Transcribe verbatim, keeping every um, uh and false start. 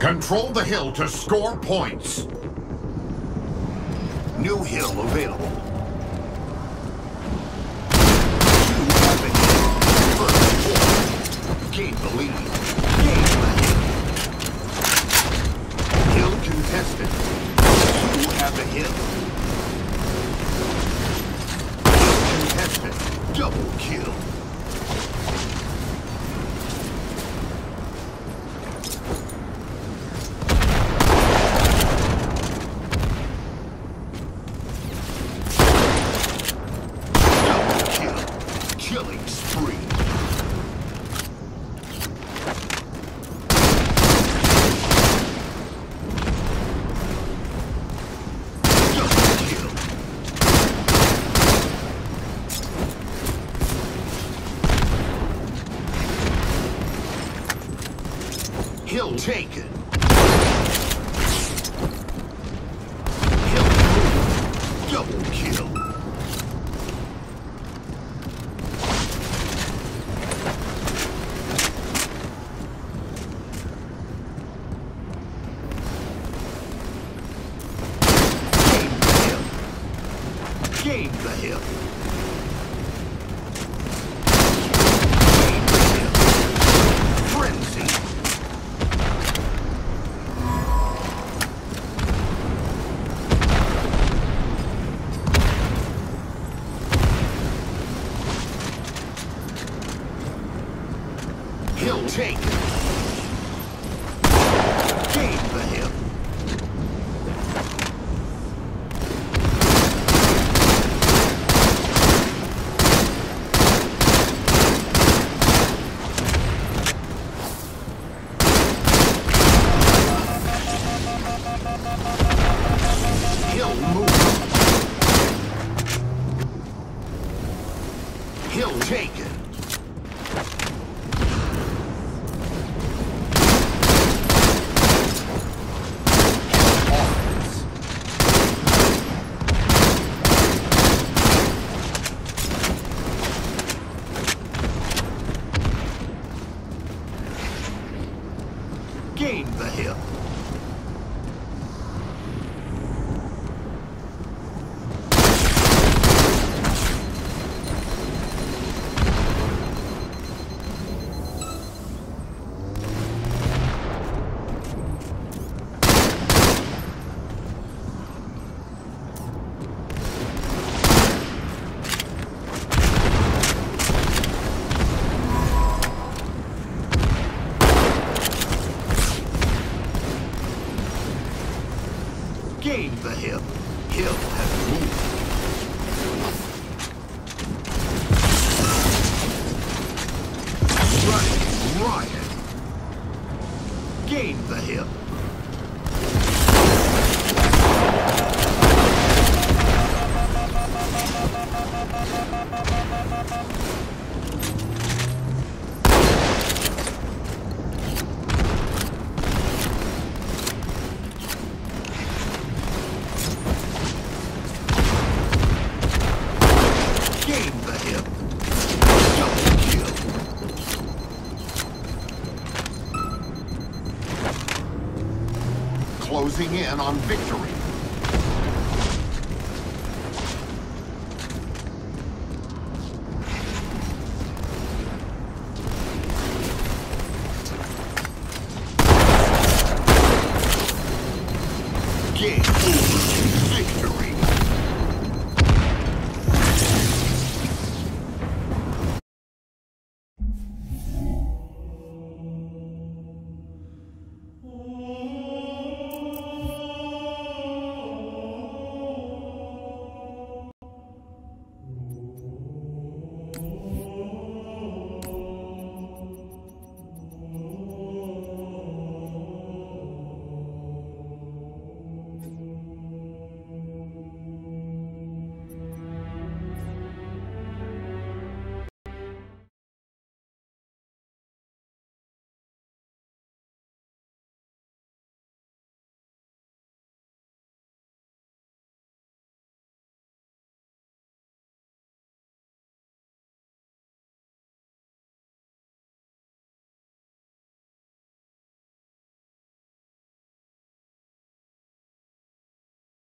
Control the hill to score points. New hill available. Two have been hit. First four. Gain the lead. Gain the hit. Hill contested. Two have been hit. Hill contested. Double kill. Hill taken. Hill taken. Double kill. Gain the hill. Gain the hill. Hill taken. Gain the hill. Hill moved. Hill taken. Gain the hill. Gain the hill. Hill has moved. Running riot. Gain the hill. Closing in on victory. Game over.